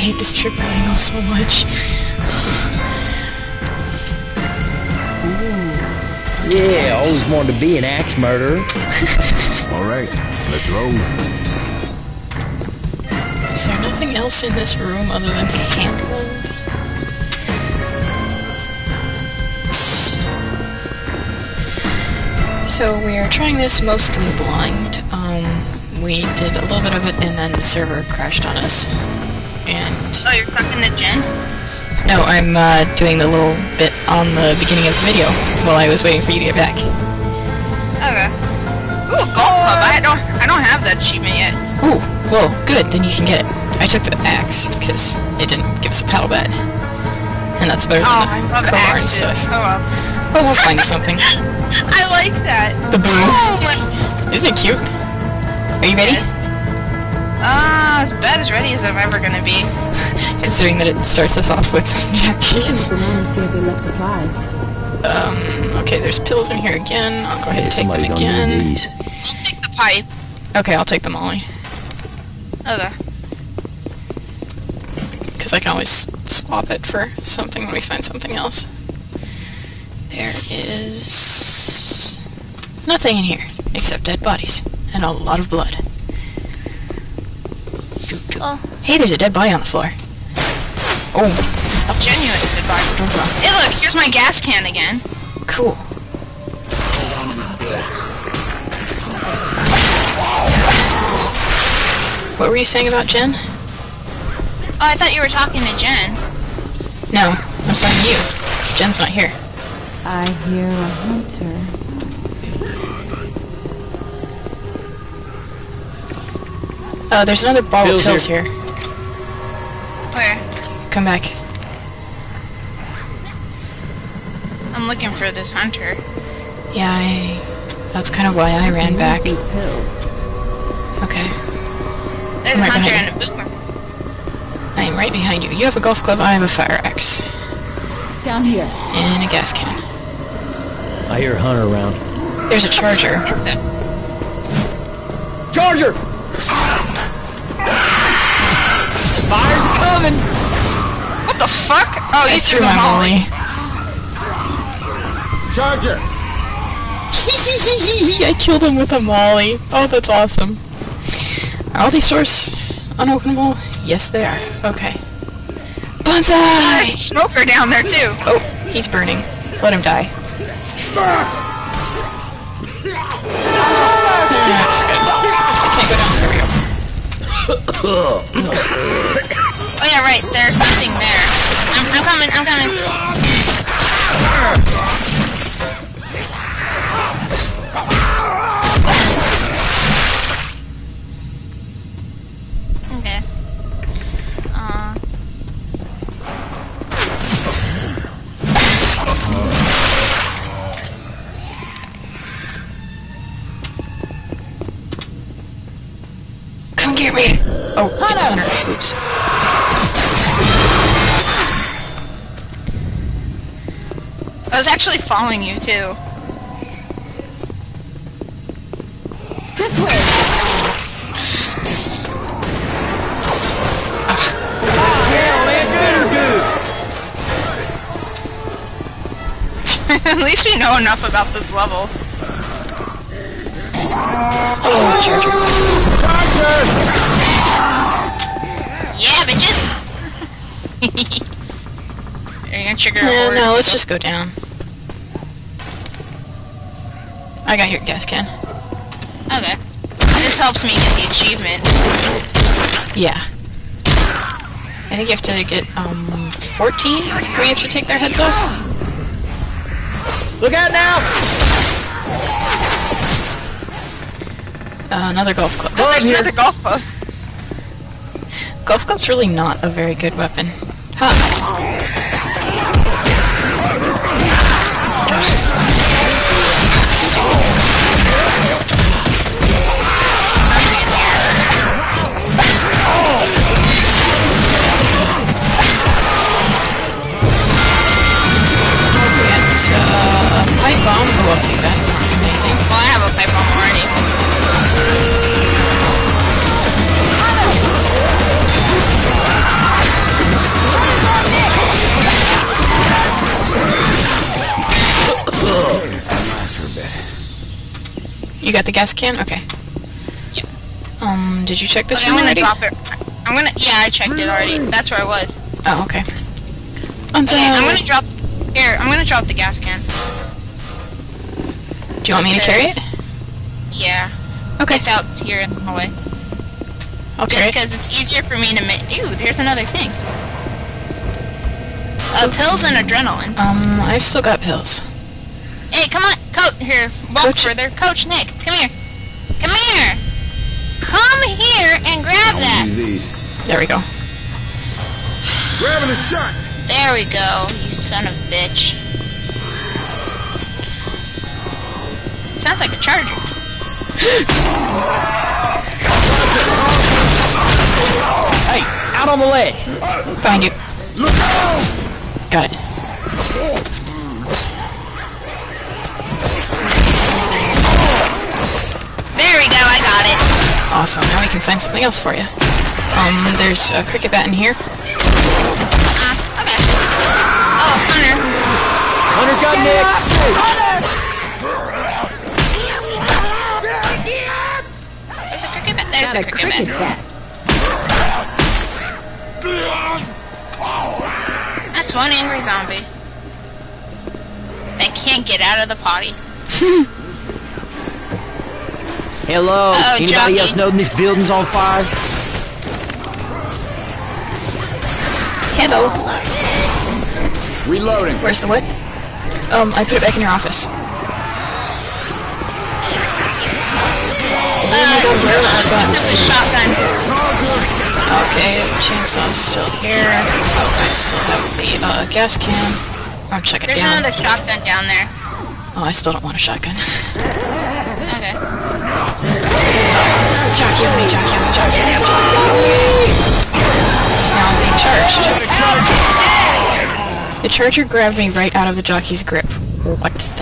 hate this trip riding all so much. Ooh. Yeah, always wanted to be an axe murderer. Alright, let's roll. Is there nothing else in this room other than handles? So we are trying this mostly blind. We did a little bit of it, and then the server crashed on us. And oh, you're talking to Jen? No, I'm doing the little bit on the beginning of the video while I was waiting for you to get back. Okay. Ooh, golf club. I don't have that achievement yet. Ooh, well, good. Then you can get it. I took the axe because it didn't give us a paddle bat, and that's better than the crowbar and stuff. Oh, well. Oh, we'll find something. I like that. The blue. Oh, my. Isn't it cute? Are you ready? As bad as ready as I'm ever gonna be. Considering that it starts us off with Jack Sheen. Okay, there's pills in here again. I'll go ahead and take them again. Just take the pipe. Okay, I'll take the molly. Okay. Because I can always swap it for something when we find something else. There is nothing in here except dead bodies. And a lot of blood. Oh. Hey, there's a dead body on the floor. Oh, stop. Genuine dead body. Hey, look, here's my gas can again. Cool. What were you saying about Jen? Oh, I thought you were talking to Jen. No, I'm talking to you. Jen's not here. I hear a hunter. Oh, there's another bottle of pills here. Where? Come back. I'm looking for this hunter. Yeah, that's kind of why I ran back. These pills. Okay. There's a hunter and a boomer. I am right behind you. You have a golf club, I have a fire axe. Down here. And a gas can. I hear a hunter around. There's a charger. Charger! Fire's coming! What the fuck? Oh, you threw my molly. Charger! I killed him with a molly. Oh, that's awesome. Are all these doors unopenable? Yes, they are. Okay. Bonsai! Smoker down there, too. Oh, he's burning. Let him die. Can't go down. Oh yeah, right. There's something there. I'm coming. I'm coming. Okay. Come get me. Oh, it's Hunter. Oops. I was actually following you, too. This way! At least we know enough about this level. Oh, charger. Charger! Yeah, bitches! Are you gonna trigger a no, let's just go down. I got your gas can. Okay. This helps me get the achievement. Yeah. I think you have to get, 14? Where you have to take their heads off? Look out now! Another golf club. Oh, there's another golf club. Golf club's really not a very good weapon. Huh. And a pipe bomb. Oh, I'll take that. Anything. Well, I have a pipe bomb already. You got the gas can? Okay. Yep. Did you check this one already? I'm gonna drop it. Yeah, I checked it already. That's where I was. Oh, okay. I'm gonna drop... Here, I'm gonna drop the gas can. Do you want me to carry it? Yeah. Okay. It's out here in the hallway. Okay. Just because it's easier for me to make... Ew, there's another thing. Pills and adrenaline. I've still got pills. Hey, come on, Coach, here. Walk further. Coach Nick, come here. Come here! Come here and grab that! There we go. Grabbing a shot! There we go, you son of a bitch. Sounds like a charger. Hey, out on the ledge! Find you. Look out! Got it. There we go, I got it. Awesome, now we can find something else for you. There's a cricket bat in here. Okay. Oh, Hunter. Hunter's got Nick. There's a cricket bat. There's a cricket bat. That's one angry zombie. They can't get out of the potty. Hello, anybody else know this building's on fire? Hello. Reloading. Where's the wood? I put it back in your office. This is a shotgun. Okay, chainsaw's still here. Oh, I still have the gas can. I'll check it down. There's another shotgun down there. Oh, I still don't want a shotgun. Okay. Now I'm being charged. The charger grabbed me right out of the jockey's grip. What